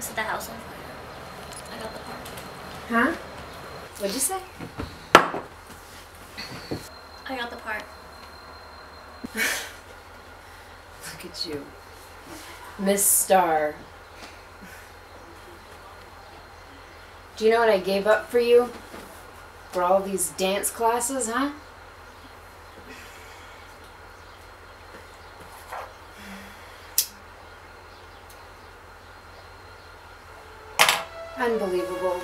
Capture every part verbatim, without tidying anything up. gonna set the house on fire. I got the part. Huh? What'd you say? I got the part. Look at you. Miss Star. Do you know what I gave up for you? For all these dance classes, huh? Unbelievable.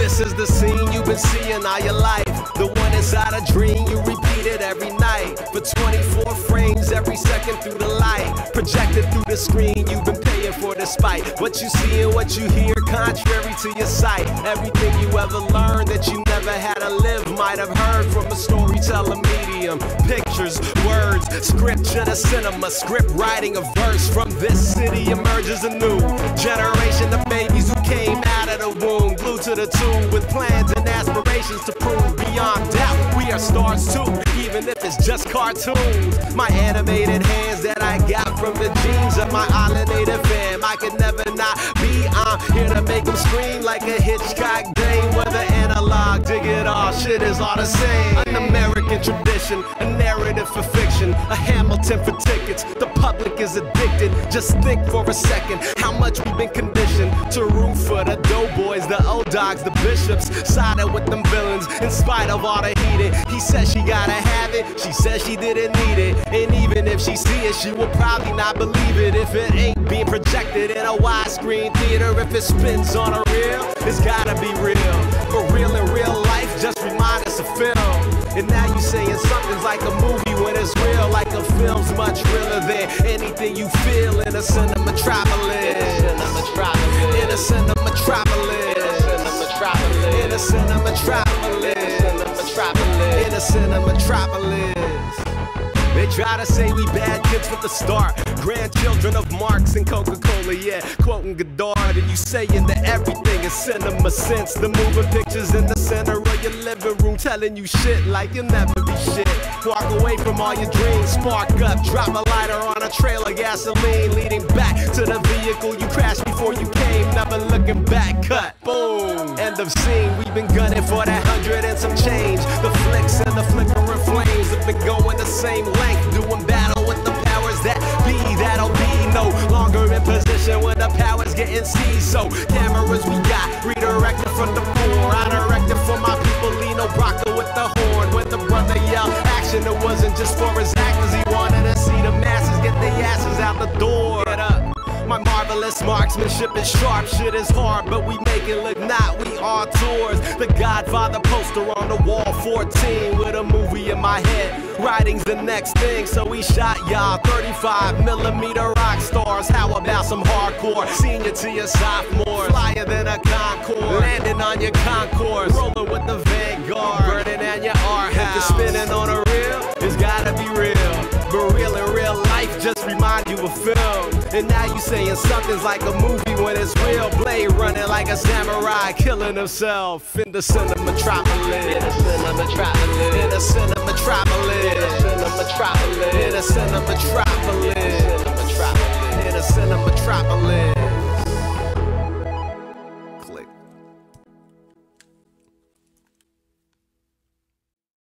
This is the scene you've been seeing all your life. The one inside a dream you repeat it every night. For twenty-four frames every second through the light. Projected through the screen you've been paying for despite. What you see and what you hear contrary to your sight. Everything you ever learned that you never had to live might have heard from a storyteller medium. Pictures, words, scripture to cinema. Script writing a verse from this city emerges a new generation of babies who came out of the womb. Glued to the tomb. With plans and aspirations to prove beyond doubt we are stars too, even if it's just cartoons. My animated hands that I got from the genes of my pollinated fam, I could never not be. I'm here to make them scream like a Hitchcock game. Whether analog, dig it all, shit is all the same. An American tradition, a narrative for fiction, a Hamilton for tickets. The public is addicted. Just think for a second how much we've been conditioned to root for the doughboys, the old dogs, the bishops, sided with them villains in spite of all the heated. He says she gotta have it, she says she didn't need it, and even if she see it, she will probably not believe it if it ain't being projected in a widescreen theater. If it spins on a reel, it's gotta be real. For real in real life, just remind us of film. And now you saying something's like a movie when it's real, like a film's much realer than anything you feel in a Cinemetropolis. In a Cinemetropolis. In a Cinemetropolis. In a Cinemetropolis. They try to say we bad kids from the start, grandchildren of Marx and Coca-Cola, yeah, quoting Godard. And you saying that everything is cinema sense, the moving pictures in the center of your living room telling you shit like you'll never be shit. Walk away from all your dreams, spark up, drop a lighter on a trail of gasoline, leading back to the vehicle you crashed before you came, never looking back, cut, boom, end of scene. We've been gunning for that hundred and some change. The flicks and the flickering flames have been going the same length, doing battle with the powers that be. That'll be no longer in position when the power's getting seized. So cameras we got redirected from the floor. I directed for my people, Lino Brocca with the horn. When the brother yelled action, it wasn't just for his actors. He wanted to see the masses get their asses out the door. Get up. My marvelous marksmanship is sharp, shit is hard, but we make it look not, we are tours. The Godfather poster on the wall, fourteen, with a movie in my head. Writing's the next thing, so we shot y'all thirty-five millimeter rock stars. How about some hardcore, senior to your sophomores, flyer than a Concorde, landing on your concourse, rolling with the Vanguard, burning at your art house. If you're spinning on a reel, it's gotta be real. But real in real life, just remind you of film. And now you saying something's like a movie when it's real. Blade running like a samurai, killing himself in the Cinemetropolis. In the Cinemetropolis. In the Cinemetropolis. In the Cinemetropolis. In the Cinemetropolis. In the Cinemetropolis.